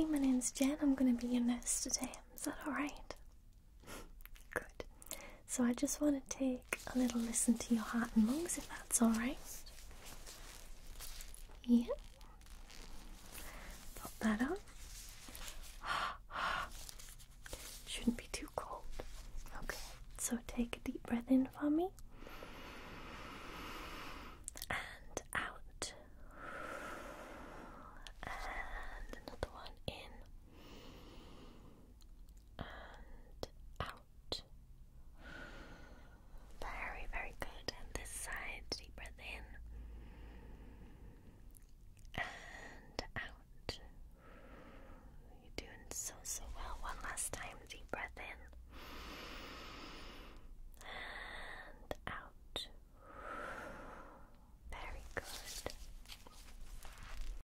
Hi, my name's Jen. I'm going to be your nurse today. Is that alright? Good. So I just want to take a little listen to your heart and lungs, if that's alright. Yeah. Pop that up.